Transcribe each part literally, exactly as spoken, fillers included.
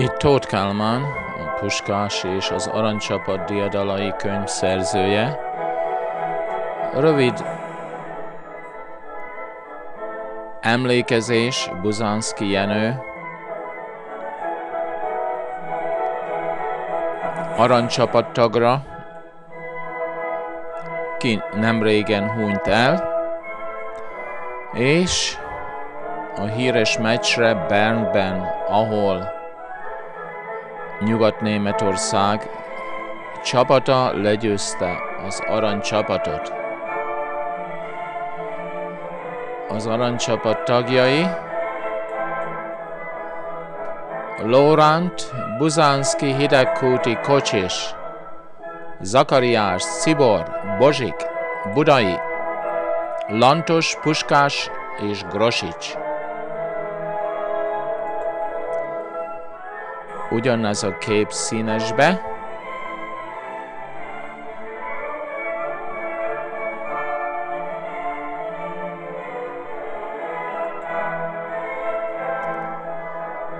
Itt Tóth Kálmán, a Puskás és az Aranycsapat diadalai könyv szerzője. Rövid emlékezés Buzánszky Jenő, Aranycsapat tagra, ki nem régen hunyt el, és a híres meccsre Bernben, ahol Nyugat-Németország csapata legyőzte az Aranycsapatot. Az Aranycsapat tagjai Lóránt, Buzánszky, Hidegkúti, Kocsis, Zakariás, Czibor, Bozsik, Budai, Lantos, Puskás és Grosics. Ugyanaz a kép színesbe.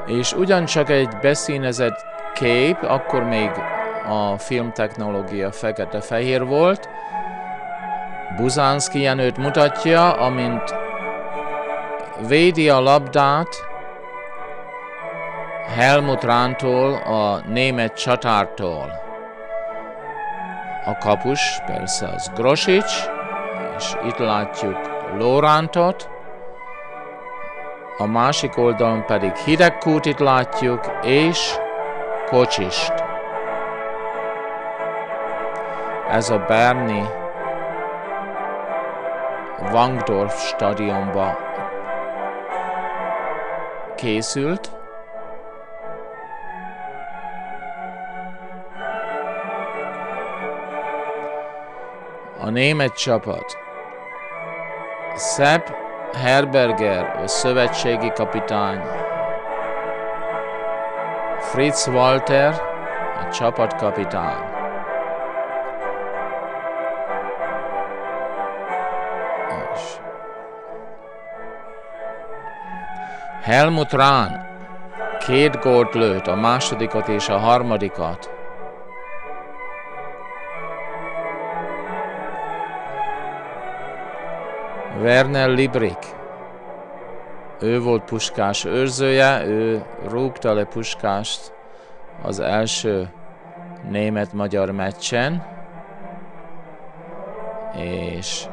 És ugyancsak egy beszínezett kép, akkor még a filmtechnológia fekete-fehér volt. Buzánszky Jenőt mutatja, amint védi a labdát Helmut Rahntól, a német csatártól. A kapus persze az Grosics, és itt látjuk Lórántot, a másik oldalon pedig Hidegkútit látjuk, és Kocsist. Ez a berni Wankdorf stadionba készült. A német csapat. Sepp Herberger, a szövetségi kapitány. Fritz Walter, a csapatkapitány. Helmut Rahn két gólt lőtt, a másodikat és a harmadikat. Werner Liebricht, ő volt Puskás őrzője, ő rúgta le Puskást az első német-magyar meccsen, és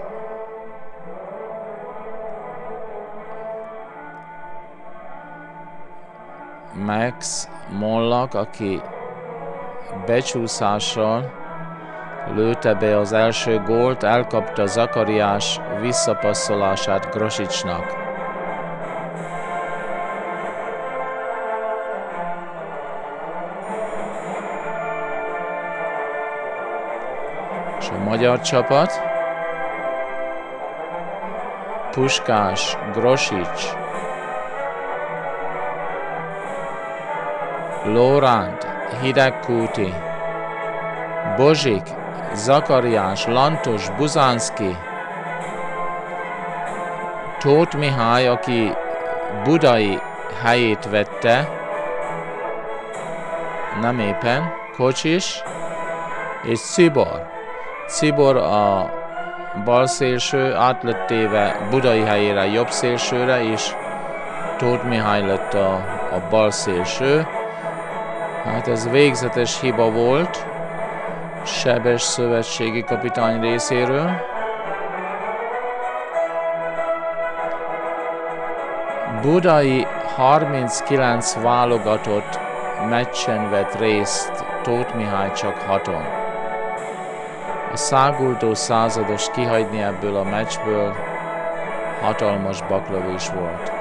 Max Mollack, aki becsúszással lőtte be az első gólt, elkapta Zakariás visszapasszolását Grosicsnak. És a magyar csapat. Puskás, Grosics, Lóránt, Hidegkúti, Bozsik, Zakariás, Lantos, Buzánszky, Tóth Mihály, aki Budai helyét vette, nem éppen, Kocsis, és Czibor. Czibor a bal szélső, át lett téve Budai helyére jobb szélsőre, és Tóth Mihály lett a, a bal szélső. Hát ez végzetes hiba volt Sebes szövetségi kapitány részéről. Budai harminckilenc válogatott meccsen vett részt, Tóth Mihály csak haton. A száguldó százados kihagyni ebből a meccsből hatalmas baklövés volt.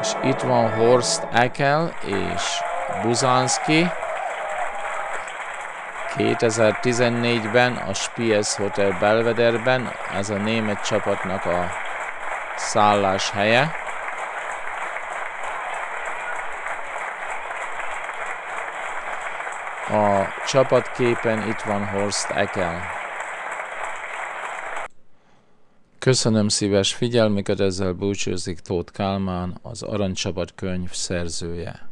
És itt van Horst Ekel és Buzánszky kétezer-tizennégyben a Spies Hotel Belvederben, ez a német csapatnak a szálláshelye. A csapatképen itt van Horst Ekel. Köszönöm szíves figyelmüket, ezzel búcsúzik Tóth Kálmán, az Aranycsapat könyv szerzője.